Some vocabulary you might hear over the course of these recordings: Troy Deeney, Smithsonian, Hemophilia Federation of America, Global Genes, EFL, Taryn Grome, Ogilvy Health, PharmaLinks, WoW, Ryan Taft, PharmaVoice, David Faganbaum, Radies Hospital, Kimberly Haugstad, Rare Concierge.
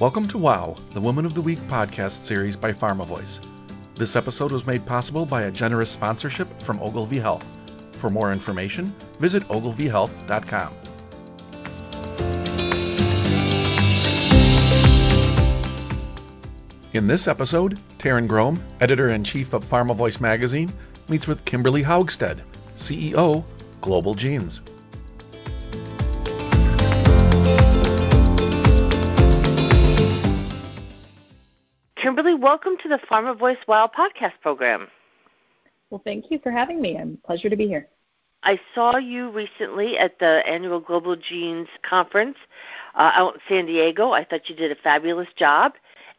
Welcome to WOW, the Woman of the Week podcast series by PharmaVoice. This episode was made possible by a generous sponsorship from Ogilvy Health. For more information, visit ogilvyhealth.com. In this episode, Taryn Grome, Editor-in-Chief of PharmaVoice magazine, meets with Kimberly Haugstad, CEO, Global Genes. Kimberly, welcome to the PharmaVoice WOW podcast program. Well, thank you for having me. It's a pleasure to be here. I saw you recently at the annual Global Genes conference out in San Diego. I thought you did a fabulous job,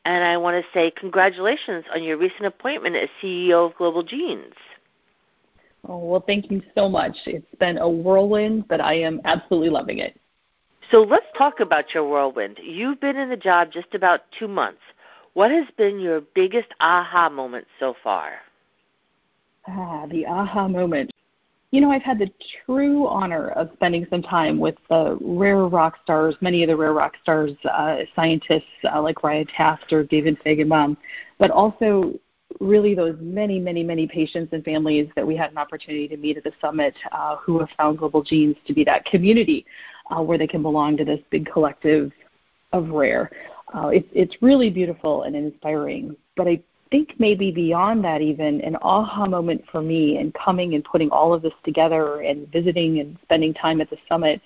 and I want to say congratulations on your recent appointment as CEO of Global Genes. Oh, well, thank you so much. It's been a whirlwind, but I am absolutely loving it. So let's talk about your whirlwind. You've been in the job just about 2 months. What has been your biggest aha moment so far? The aha moment. You know, I've had the true honor of spending some time with the rare rock stars, many of the rare rock stars, scientists like Ryan Taft or David Faganbaum, but also really those many patients and families that we had an opportunity to meet at the summit who have found Global Genes to be that community where they can belong to this big collective of rare. It's really beautiful and inspiring, but I think maybe beyond that even, an aha moment for me in coming and putting all of this together and visiting and spending time at the summit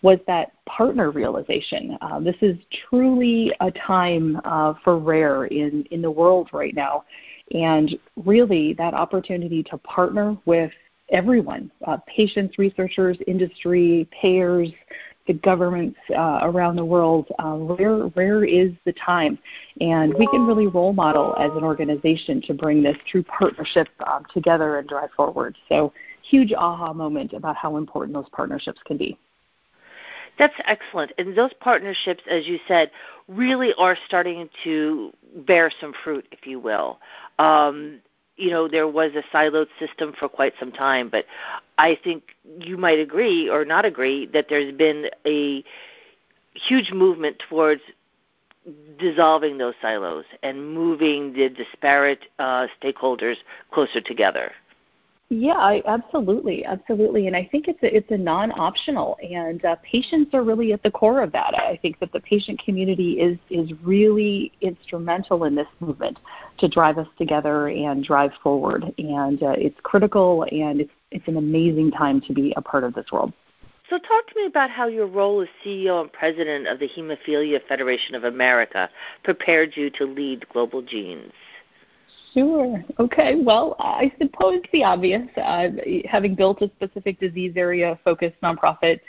was that partner realization. This is truly a time for rare in the world right now, and really that opportunity to partner with everyone, patients, researchers, industry, payers, the governments around the world. Rare is the time, and we can really role model as an organization to bring this true partnership together and drive forward. So huge aha moment about how important those partnerships can be. That's excellent. And those partnerships, as you said, really are starting to bear some fruit, if you will. You know, there was a siloed system for quite some time, but I think you might agree or not agree that there's been a huge movement towards dissolving those silos and moving the disparate stakeholders closer together. Yeah, absolutely. And I think it's a non-optional, and patients are really at the core of that. I think that the patient community is really instrumental in this movement to drive us together and drive forward. And it's critical, and it's an amazing time to be a part of this world. So talk to me about how your role as CEO and president of the Hemophilia Federation of America prepared you to lead Global Genes. Sure. Okay. Well, I suppose the obvious, having built a specific disease area-focused nonprofit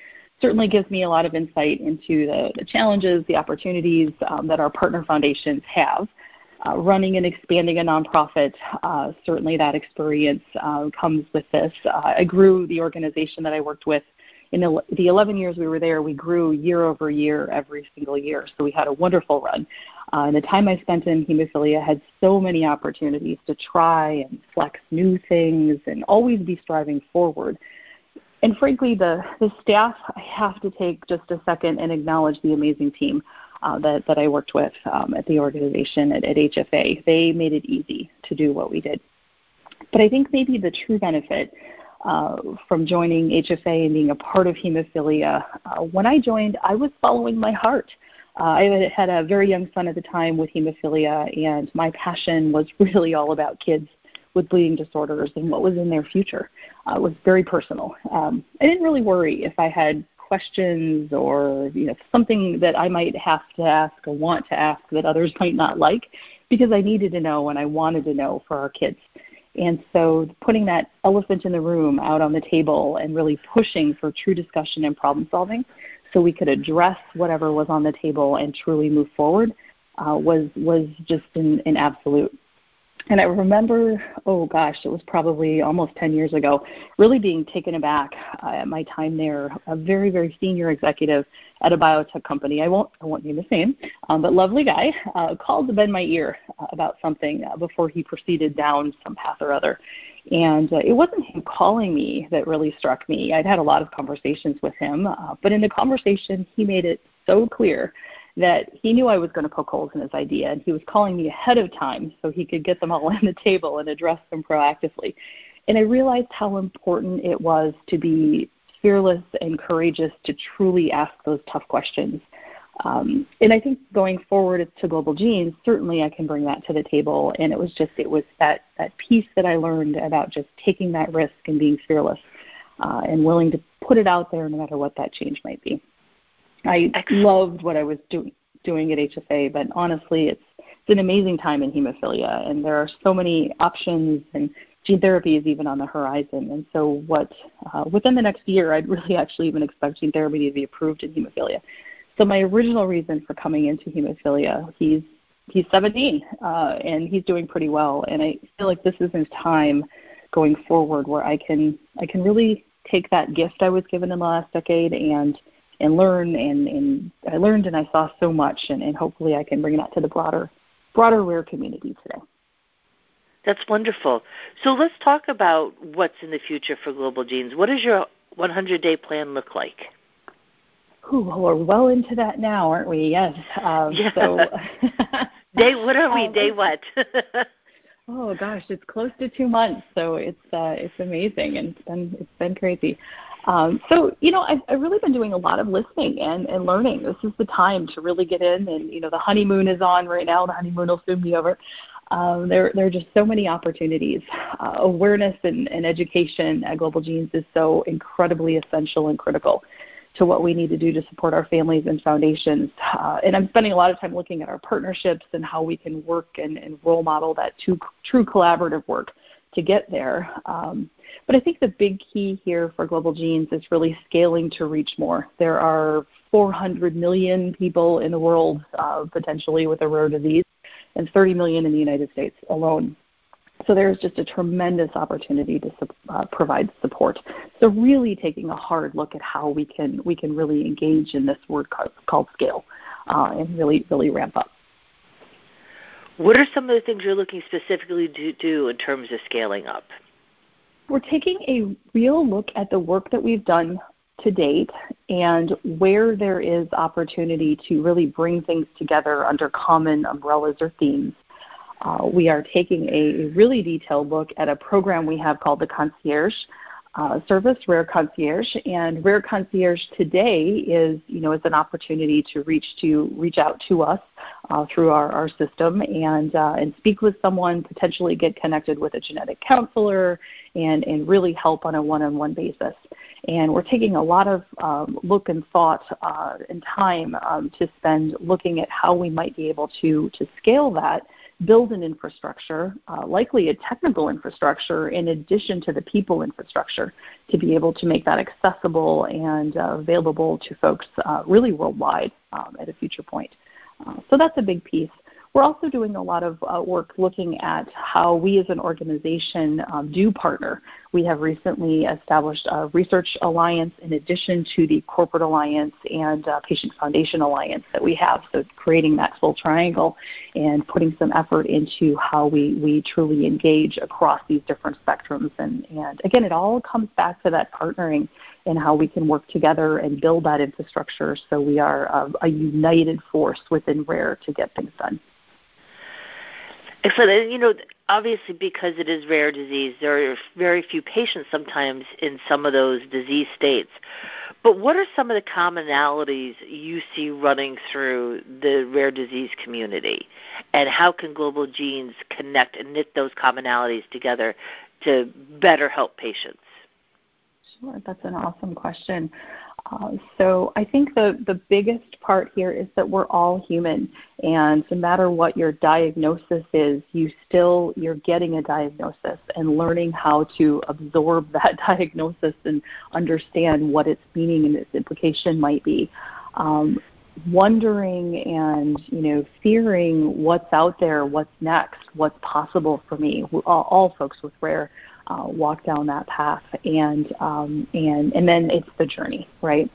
certainly gives me a lot of insight into the challenges, the opportunities that our partner foundations have. Running and expanding a nonprofit, certainly that experience comes with this. I grew the organization that I worked with. In the 11 years we were there, we grew year over year every single year, so we had a wonderful run. And the time I spent in hemophilia had so many opportunities to try and flex new things and always be striving forward. And frankly, the staff, I have to take just a second and acknowledge the amazing team that I worked with at the organization at HFA. They made it easy to do what we did. But I think maybe the true benefit from joining HFA and being a part of hemophilia. When I joined, I was following my heart. I had a very young son at the time with hemophilia, and my passion was really all about kids with bleeding disorders and what was in their future. It was very personal. I didn't really worry if I had questions or something that I might have to ask or want to ask that others might not like, because I needed to know and I wanted to know for our kids. And so putting that elephant in the room out on the table and really pushing for true discussion and problem solving so we could address whatever was on the table and truly move forward was just an absolute. And I remember, it was probably almost 10 years ago, really being taken aback at my time there, a very, very senior executive at a biotech company. I won't name his name, but lovely guy, called to bend my ear about something before he proceeded down some path or other. And it wasn't him calling me that really struck me. I'd had a lot of conversations with him, but in the conversation, he made it so clear that he knew I was going to poke holes in his idea, and he was calling me ahead of time so he could get them all on the table and address them proactively. And I realized how important it was to be fearless and courageous to truly ask those tough questions. And I think going forward to Global Genes, certainly I can bring that to the table. And it was that piece that I learned about just taking that risk and being fearless and willing to put it out there no matter what that change might be. I loved what I was doing at HFA, but honestly, it's an amazing time in hemophilia, and there are so many options, and gene therapy is even on the horizon. And so within the next year, I'd really actually even expect gene therapy to be approved in hemophilia. So my original reason for coming into hemophilia, he's 17, and he's doing pretty well. And I feel like this is his time going forward where I can really take that gift I was given in the last decade and learn, and I learned and I saw so much, and hopefully I can bring that to the broader rare community today. That's wonderful. So let's talk about what's in the future for Global Genes. What does your 100-day plan look like? Ooh, well, we're well into that now, aren't we? Yes. Yeah. So day, what are we? Day what? Oh gosh, it's close to 2 months, so it's amazing, and it's been crazy. So I've really been doing a lot of listening and learning. This is the time to really get in, and the honeymoon is on right now. The honeymoon will soon be over. There are just so many opportunities. Awareness and education at Global Genes is so incredibly essential and critical to what we need to do to support our families and foundations. And I'm spending a lot of time looking at our partnerships and how we can work and role model that true collaborative work to get there. But I think the big key here for Global Genes is really scaling to reach more. There are 400 million people in the world potentially with a rare disease, and 30 million in the United States alone. So there's just a tremendous opportunity to provide support. So really taking a hard look at how we can really engage in this word called scale and really, really ramp up. What are some of the things you're looking specifically to do in terms of scaling up? We're taking a real look at the work that we've done to date and where there is opportunity to really bring things together under common umbrellas or themes. We are taking a really detailed look at a program we have called the Concierge Service, Rare Concierge, and Rare Concierge today is an opportunity to reach out to us through our system and speak with someone, potentially get connected with a genetic counselor, and really help on a one-on-one basis. And we're taking a lot of look and thought and time to spend looking at how we might be able to scale that, build an infrastructure, likely a technical infrastructure in addition to the people infrastructure, to be able to make that accessible and available to folks really worldwide at a future point. So that's a big piece. We're also doing a lot of work looking at how we as an organization do partner. We have recently established a research alliance in addition to the corporate alliance and patient foundation alliance that we have, so creating that full triangle and putting some effort into how we truly engage across these different spectrums. And again, it all comes back to that partnering and how we can work together and build that infrastructure so we are a united force within Rare to get things done. Excellent. And, obviously because it is rare disease, there are very few patients sometimes in some of those disease states. But what are some of the commonalities you see running through the rare disease community? And how can Global Genes connect and knit those commonalities together to better help patients? Sure. That's an awesome question. So I think the biggest part here is that we're all human, and no matter what your diagnosis is, you're getting a diagnosis and learning how to absorb that diagnosis and understand what its meaning and its implication might be. Wondering and fearing what's out there, what's next, what's possible for me. All folks with rare walk down that path, and then it's the journey, right?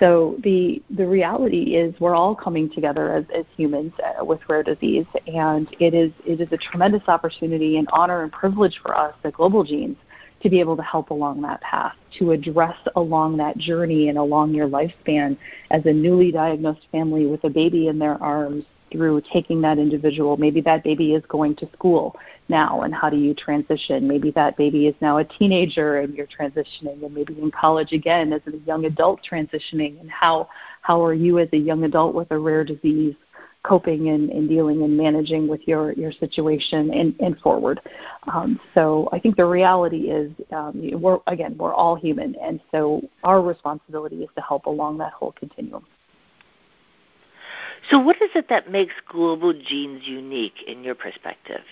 So the reality is we're all coming together as humans with rare disease, and it is a tremendous opportunity and honor and privilege for us at Global Genes to be able to help along that path, to address along that journey and along your lifespan as a newly diagnosed family with a baby in their arms through taking that individual. Maybe that baby is going to school now, and how do you transition? Maybe that baby is now a teenager and you're transitioning, and maybe in college again as a young adult transitioning, and how are you as a young adult with a rare disease coping and dealing and managing with your situation and forward. So I think the reality is, we're all human, and so our responsibility is to help along that whole continuum. So what is it that makes Global Genes unique in your perspective?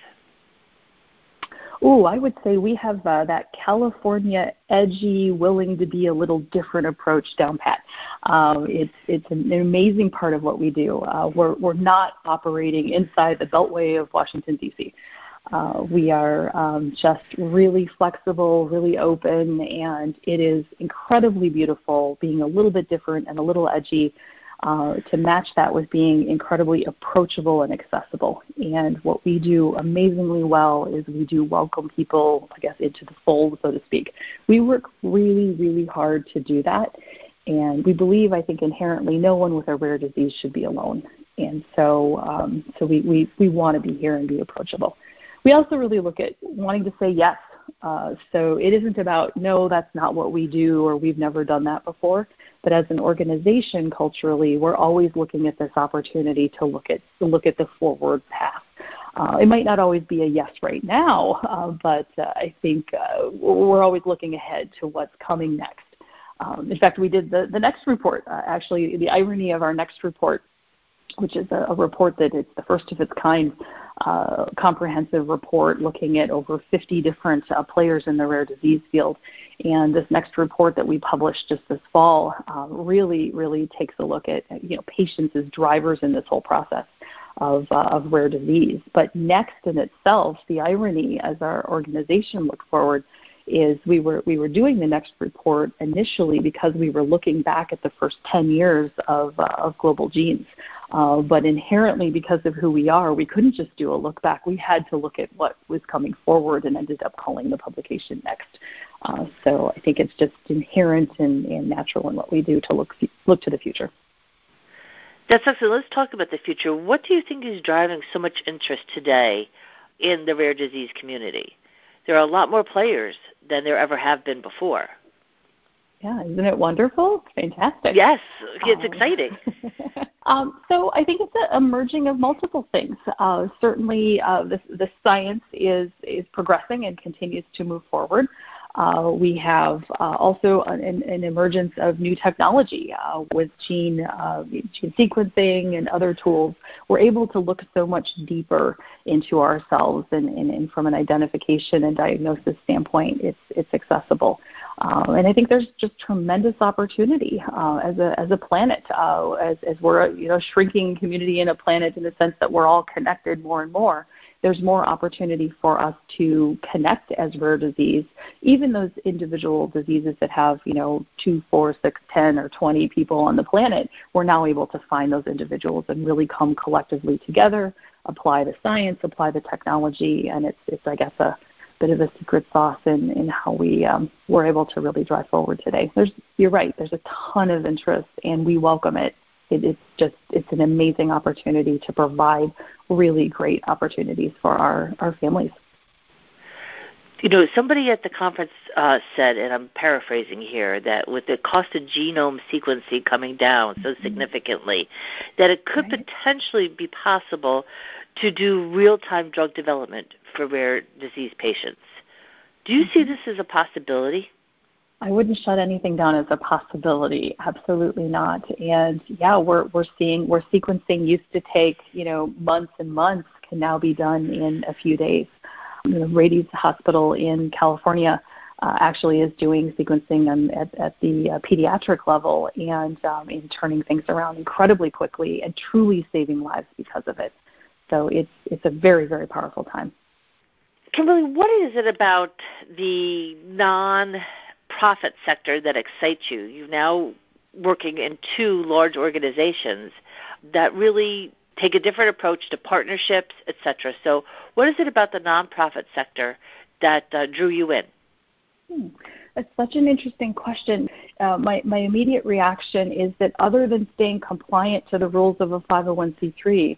Oh, I would say we have that California edgy, willing to be a little different approach down pat. It's an amazing part of what we do. We're not operating inside the beltway of Washington, D.C. We are just really flexible, really open, and it is incredibly beautiful being a little bit different and a little edgy. To match that with being incredibly approachable and accessible. And what we do amazingly well is we do welcome people, I guess, into the fold, so to speak. We work really, really hard to do that. And we believe, I think, inherently no one with a rare disease should be alone. And so we want to be here and be approachable. We also really look at wanting to say yes. So it isn't about, no, that's not what we do, or we've never done that before. But as an organization, culturally, we're always looking at this opportunity to look at the forward path. It might not always be a yes right now, but I think we're always looking ahead to what's coming next. In fact, we did the next report. Actually, the irony of our next report, which is a report that it's the first of its kind, comprehensive report looking at over 50 different players in the rare disease field. And this next report that we published just this fall really, really takes a look at patients as drivers in this whole process of rare disease. But next in itself, the irony as our organization looked forward is we were doing the next report initially because we were looking back at the first 10 years of Global Genes. But inherently, because of who we are, we couldn't just do a look back. We had to look at what was coming forward and ended up calling the publication next. So I think it's just inherent and natural in what we do to look to the future. That's excellent. Let's talk about the future. What do you think is driving so much interest today in the rare disease community? There are a lot more players than there ever have been before. Yeah, isn't it wonderful? Fantastic. Yes, it's exciting. So I think it's a merging of multiple things. Certainly, the science is progressing and continues to move forward. We have also an emergence of new technology with gene sequencing and other tools. We're able to look so much deeper into ourselves, and from an identification and diagnosis standpoint, it's accessible. And I think there's just tremendous opportunity as a planet, as we're a shrinking community and a planet in the sense that we're all connected more and more. There's more opportunity for us to connect as rare disease, even those individual diseases that have 2, 4, 6, 10, or 20 people on the planet. We're now able to find those individuals and really come collectively together, apply the science, apply the technology, and it's I guess a bit of a secret sauce in how we were able to really drive forward today. You're right. There's a ton of interest, and we welcome it. It's an amazing opportunity to provide really great opportunities for our families. Somebody at the conference said, and I'm paraphrasing here, that with the cost of genome sequencing coming down so significantly, that it could potentially be possible to do real-time drug development for rare disease patients. Do you see this as a possibility? I wouldn't shut anything down as a possibility. Absolutely not. And yeah, we're sequencing used to take months and months, can now be done in a few days. Radies Hospital in California actually is doing sequencing at the pediatric level and turning things around incredibly quickly and truly saving lives because of it. So it's a very, very powerful time. Kimberly, what is it about the non-profit sector that excites you? You're now working in 2 large organizations that really take a different approach to partnerships, etc. So what is it about the nonprofit sector that drew you in? That's such an interesting question. My immediate reaction is that other than staying compliant to the rules of a 501c3,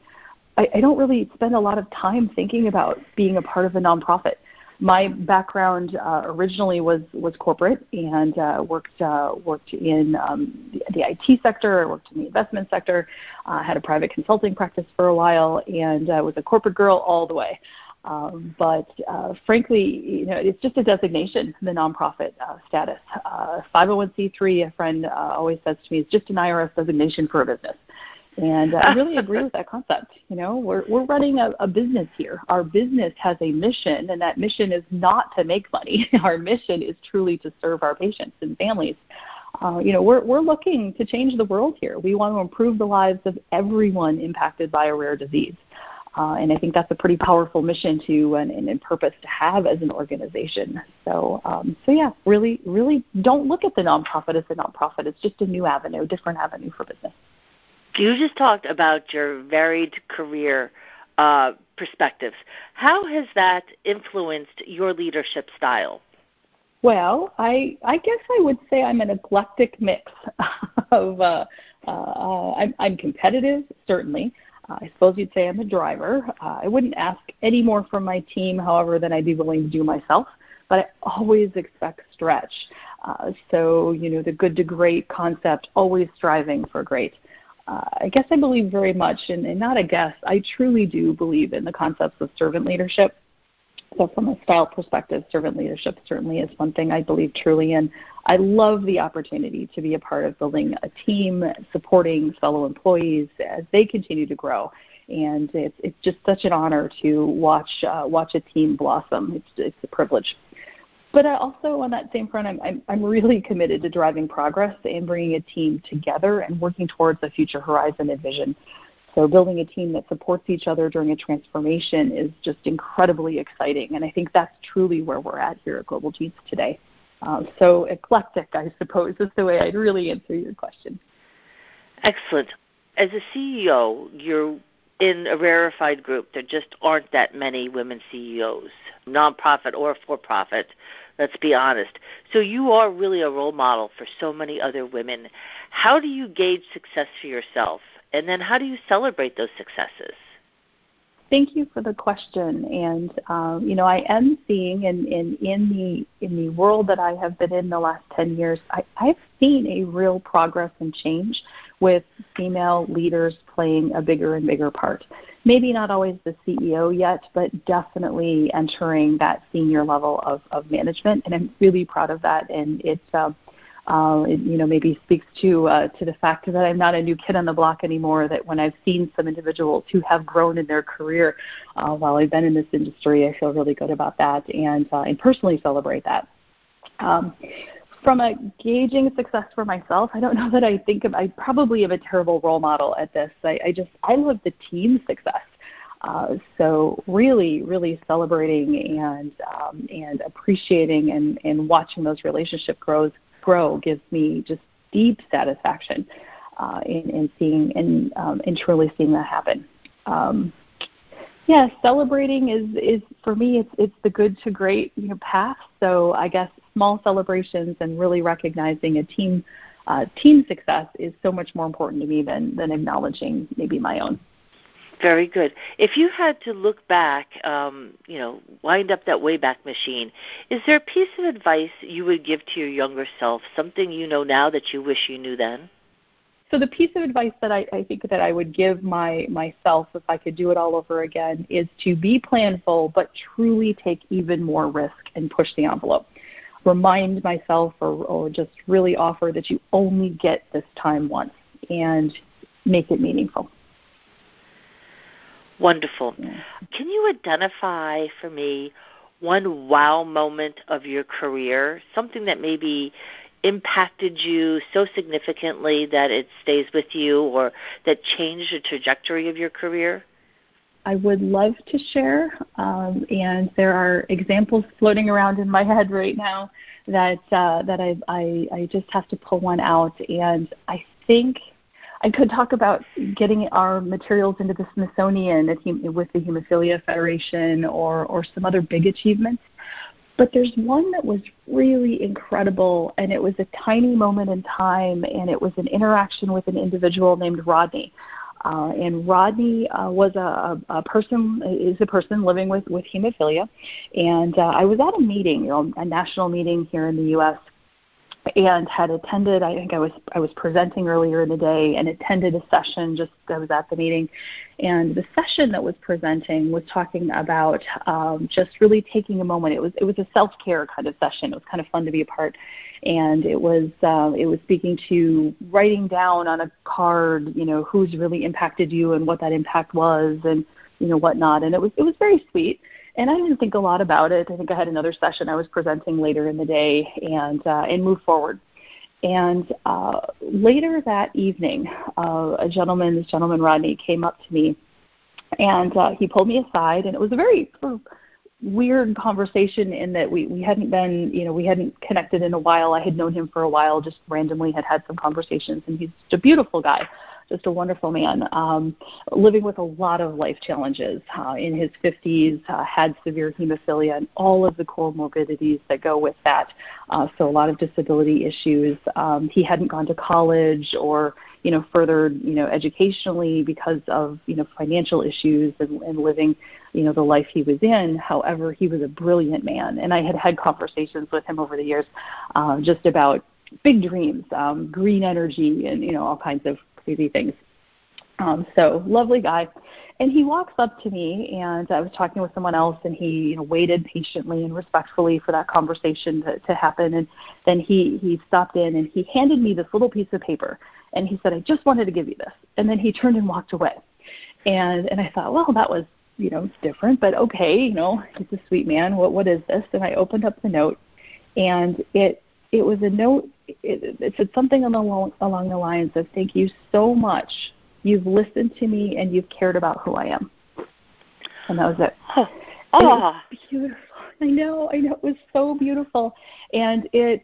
I don't really spend a lot of time thinking about being a part of a nonprofit. My background originally was corporate and worked in the IT sector. I worked in the investment sector. Had a private consulting practice for a while, and was a corporate girl all the way. But frankly, it's just a designation, the nonprofit status. 501c3, a friend always says to me, it's just an IRS designation for a business. And I really agree with that concept. We're running a business here. Our business has a mission, and that mission is not to make money. Our mission is truly to serve our patients and families. We're looking to change the world here. We want to improve the lives of everyone impacted by a rare disease. And I think that's a pretty powerful mission and purpose to have as an organization. So really, really don't look at the nonprofit as a nonprofit. It's just a new avenue, different avenue for business. You just talked about your varied career perspectives. How has that influenced your leadership style? Well, I guess I would say I'm an eclectic mix of I'm competitive, certainly. I suppose you'd say I'm a driver. I wouldn't ask any more from my team, however, than I'd be willing to do myself. But I always expect stretch. So the good to great concept, always striving for great. I guess I believe very much, and not a guess, I truly do believe in the concepts of servant leadership. So from a style perspective, servant leadership certainly is one thing I believe truly in. I love the opportunity to be a part of building a team, supporting fellow employees as they continue to grow. And it's just such an honor to watch a team blossom. It's a privilege. But I also, on that same front, I'm really committed to driving progress and bringing a team together and working towards a future horizon and vision. So building a team that supports each other during a transformation is just incredibly exciting, and I think that's truly where we're at here at Global Genes today. So eclectic, I suppose, is the way I'd really answer your question. Excellent. As a CEO, you're in a rarefied group. There just aren't that many women CEOs, nonprofit or for-profit, let's be honest. So you are really a role model for so many other women. How do you gauge success for yourself? And then how do you celebrate those successes? Thank you for the question. And, I am seeing in the world that I have been in the last 10 years, I've seen a real progress and change with female leaders playing a bigger and bigger part. Maybe not always the CEO yet, but definitely entering that senior level of management. And I'm really proud of that. And it maybe speaks to the fact that I'm not a new kid on the block anymore, that when I've seen some individuals who have grown in their career while I've been in this industry, I feel really good about that and personally celebrate that. From a gauging success for myself, I don't know that I probably am a terrible role model at this. I love the team success. So really, really celebrating and appreciating and watching those relationship grow gives me just deep satisfaction in seeing and truly seeing that happen. Celebrating is for me it's the good to great path. So I guess small celebrations and really recognizing a team success is so much more important to me than acknowledging maybe my own. Very good. If you had to look back, wind up that Wayback Machine, is there a piece of advice you would give to your younger self, something you know now that you wish you knew then? So the piece of advice that I think that I would give myself if I could do it all over again is to be planful but truly take even more risk and push the envelope. Remind myself or just really offer that you only get this time once and make it meaningful. Wonderful. Can you identify for me one wow moment of your career, something that maybe impacted you so significantly that it stays with you or that changed the trajectory of your career? I would love to share, and there are examples floating around in my head right now that I just have to pull one out, and I think I could talk about getting our materials into the Smithsonian with the Hemophilia Federation or some other big achievements. But there's one that was really incredible, and it was a tiny moment in time, and it was an interaction with an individual named Rodney. And Rodney was a person living with hemophilia. And I was at a meeting, a national meeting here in the U.S., and had attended, I think I was presenting earlier in the day and attended a session, I was at the meeting, and the session that was presenting was talking about just really taking a moment. It was a self-care kind of session. It was kind of fun to be a part, and it was speaking to writing down on a card, who's really impacted you and what that impact was and, whatnot. And it was very sweet. And I didn't think a lot about it. I think I had another session I was presenting later in the day and moved forward. And later that evening, this gentleman Rodney, came up to me, and he pulled me aside. And it was a very weird conversation in that we hadn't connected in a while. I had known him for a while, just randomly had some conversations. And he's just a beautiful guy. Just a wonderful man, living with a lot of life challenges, in his 50s, had severe hemophilia and all of the comorbidities that go with that. So a lot of disability issues. He hadn't gone to college or, furthered, educationally because of, financial issues and living, the life he was in. However, he was a brilliant man. And I had conversations with him over the years, just about big dreams, green energy and, all kinds of crazy things. So lovely guy. And he walks up to me, and I was talking with someone else, and he waited patiently and respectfully for that conversation to happen. And then he stopped in, and he handed me this little piece of paper, and he said, "I just wanted to give you this." And then he turned and walked away. And I thought, well, that was, different, but okay, he's a sweet man. What is this? And I opened up the note, and it was a note. It said something along the lines of, "Thank you so much. You've listened to me and you've cared about who I am." And that was it. Oh, it was beautiful. I know. It was so beautiful. And it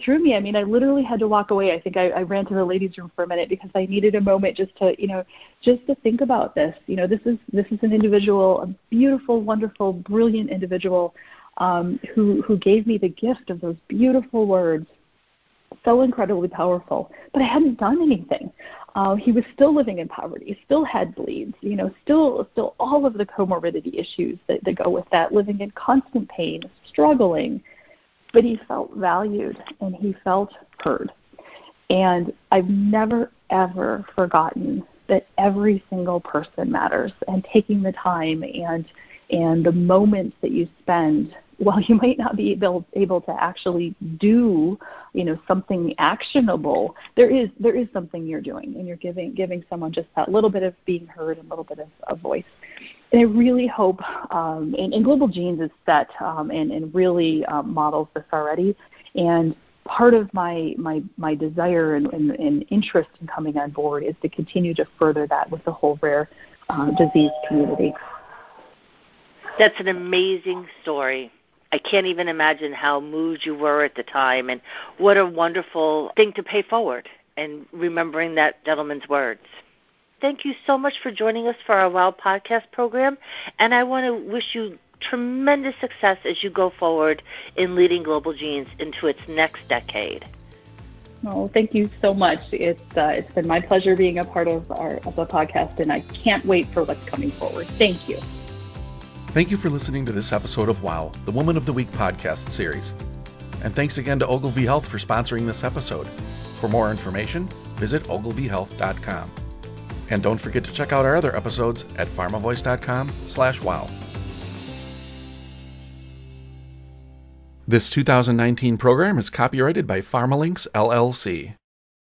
drew me. I mean, I literally had to walk away. I think I ran to the ladies' room for a minute because I needed a moment just to think about this. This is an individual, a beautiful, wonderful, brilliant individual who gave me the gift of those beautiful words. So incredibly powerful, but I hadn't done anything. He was still living in poverty, still had bleeds, still all of the comorbidity issues that go with that, living in constant pain, struggling, but he felt valued and he felt heard. And I've never, ever forgotten that every single person matters, and taking the time and the moments that you spend, while you might not be able to actually do, something actionable, there is something you're doing, and you're giving someone just that little bit of being heard and a little bit of a voice. And I really hope, and Global Genes is set and really models this already. And part of my desire and interest in coming on board is to continue to further that with the whole rare disease community. That's an amazing story. I can't even imagine how moved you were at the time, and what a wonderful thing to pay forward, and remembering that gentleman's words. Thank you so much for joining us for our WOW podcast program, and I want to wish you tremendous success as you go forward in leading Global Genes into its next decade. Oh, thank you so much. It's been my pleasure being a part of the podcast, and I can't wait for what's coming forward. Thank you. Thank you for listening to this episode of WOW, the Woman of the Week podcast series. And thanks again to Ogilvy Health for sponsoring this episode. For more information, visit ogilvyhealth.com. And don't forget to check out our other episodes at pharmavoice.com/wow. This 2019 program is copyrighted by PharmaLinks, LLC.